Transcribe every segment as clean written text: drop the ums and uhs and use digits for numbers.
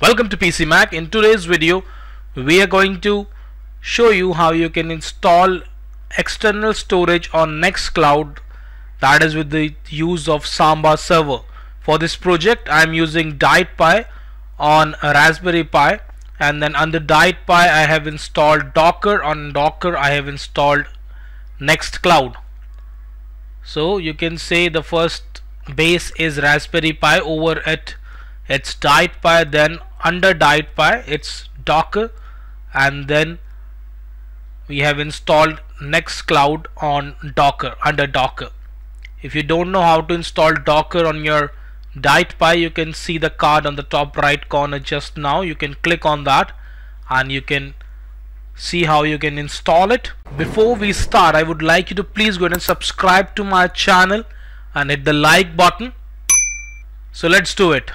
Welcome to PC Mac. In today's video we are going to show you how you can install external storage on Nextcloud, that is with the use of Samba server. For this project I am using DietPi on a Raspberry Pi, and then under DietPi I have installed Docker. On Docker I have installed Nextcloud. So you can say the first base is Raspberry Pi, over at it's DietPi, then under DietPi it's Docker, and then we have installed Nextcloud on Docker, under Docker. If you don't know how to install Docker on your DietPi, you can see the card on the top right corner just now. You can click on that and you can see how you can install it. Before we start, I would like you to please go ahead and subscribe to my channel and hit the like button. So let's do it.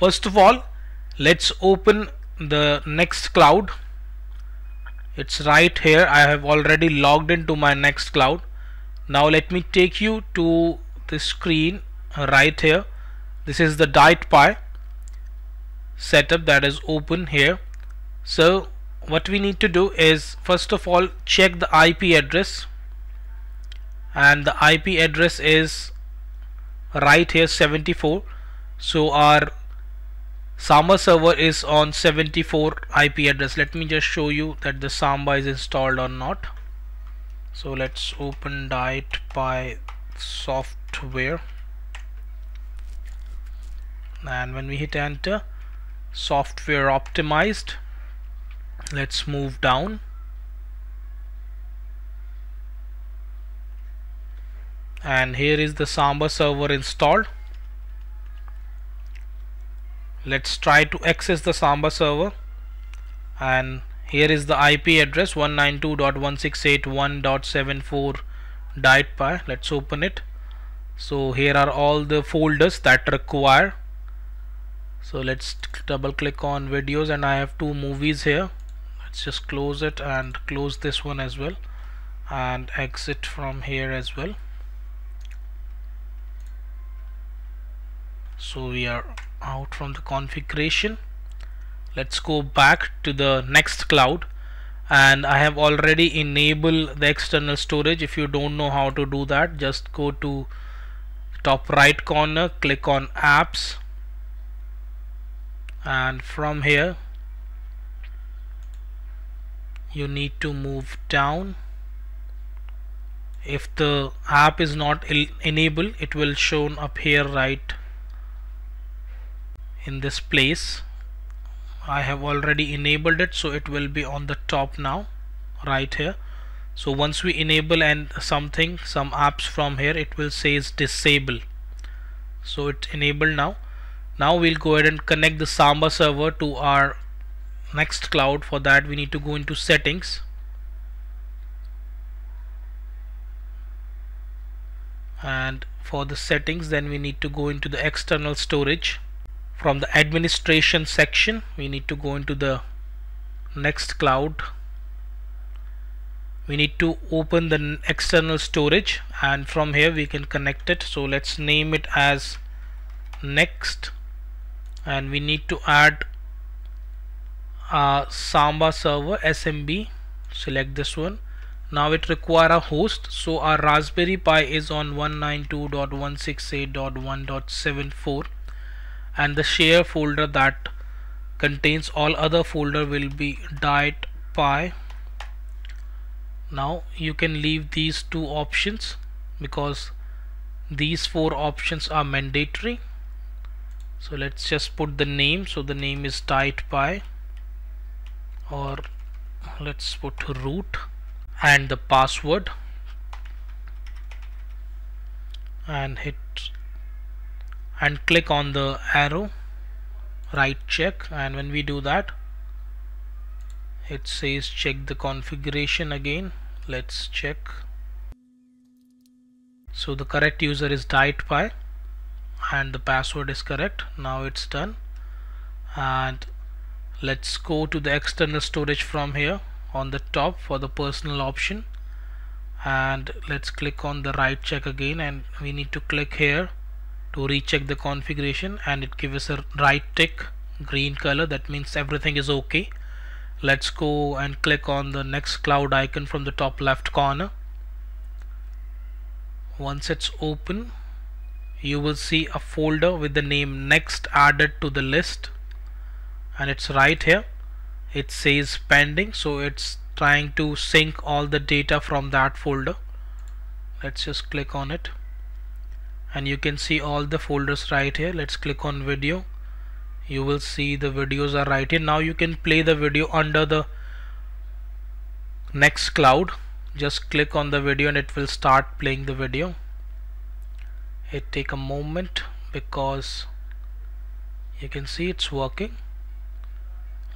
First of all, let's open the Nextcloud. It's right here. I have already logged into my Nextcloud. Now let me take you to the screen right here. This is the DietPi setup that is open here. So what we need to do is first of all check the IP address, and the IP address is right here 74. So our Samba server is on 74 IP address. Let me just show you that the Samba is installed or not. So let's open DietPi software, and when we hit enter, software optimized. Let's move down and here is the Samba server installed. Let's try to access the Samba server, and here is the IP address 192.168.1.74 DietPi. Let's open it. So here are all the folders that require. So let's double click on videos, and I have two movies here. Let's just close it and close this one as well, and exit from here as well. So we are out from the configuration. Let's go back to the Nextcloud, and I have already enabled the external storage. If you don't know how to do that, just go to top right corner, click on apps, and from here you need to move down. If the app is not enabled, it will show up here right in this place. I have already enabled it, so it will be on the top now right here. So once we enable and some apps from here, it will say it's disabled. So it's enabled now. Now we'll go ahead and connect the Samba server to our Nextcloud. For that we need to go into settings, and for the settings then we need to go into the external storage. From the administration section we need to go into the Nextcloud. We need to open the external storage, and from here we can connect it. So let's name it as Next, and we need to add a Samba server SMB. Select this one. Now it requires a host, so our Raspberry Pi is on 192.168.1.74, and the share folder that contains all other folder will be DietPi. Now you can leave these two options because these four options are mandatory. So let's just put the name. So the name is DietPi, or let's put root, and the password, and hit and click on the arrow, right check, and when we do that it says check the configuration again. Let's check. So the correct user is DietPi and the password is correct. Now it's done, and Let's go to the external storage from here on the top for the personal option, and let's click on the right check again, and we need to click here to recheck the configuration, and it gives us a right tick, green color. That means everything is okay. Let's go and click on the Nextcloud icon from the top left corner. Once it's open, you will see a folder with the name Next added to the list, and it's right here. It says pending, so it's trying to sync all the data from that folder. Let's just click on it, and you can see all the folders right here. Let's click on video. You will see the videos are right here. Now you can play the video under the Nextcloud. Just click on the video and it will start playing the video. It take a moment because you can see it's working.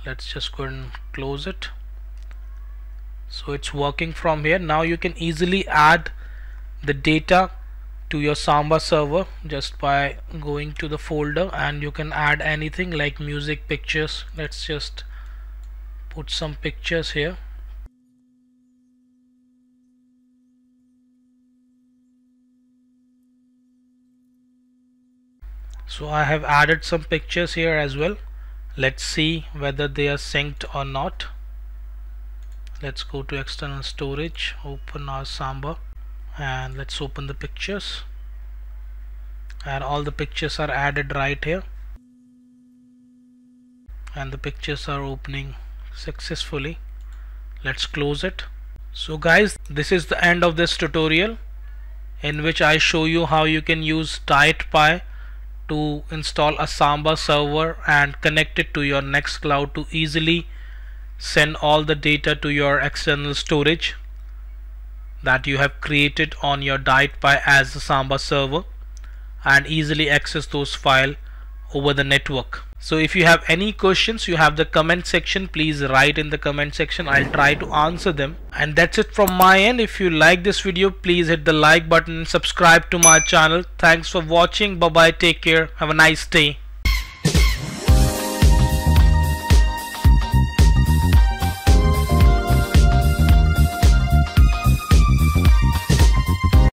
Let's just go and close it. So it's working from here. Now you can easily add the data to your Samba server just by going to the folder, and you can add anything like music, pictures. Let's just put some pictures here. So I have added some pictures here as well. Let's see whether they are synced or not. Let's go to external storage, open our Samba, and let's open the pictures, and all the pictures are added right here, and the pictures are opening successfully. Let's close it. So guys, this is the end of this tutorial in which I show you how you can use DietPi to install a Samba server and connect it to your Nextcloud to easily send all the data to your external storage that you have created on your DietPi as a Samba server, and easily access those files over the network. So if you have any questions, you have the comment section, please write in the comment section. I'll try to answer them. And that's it from my end. If you like this video, please hit the like button and subscribe to my channel. Thanks for watching. Bye bye, take care, have a nice day.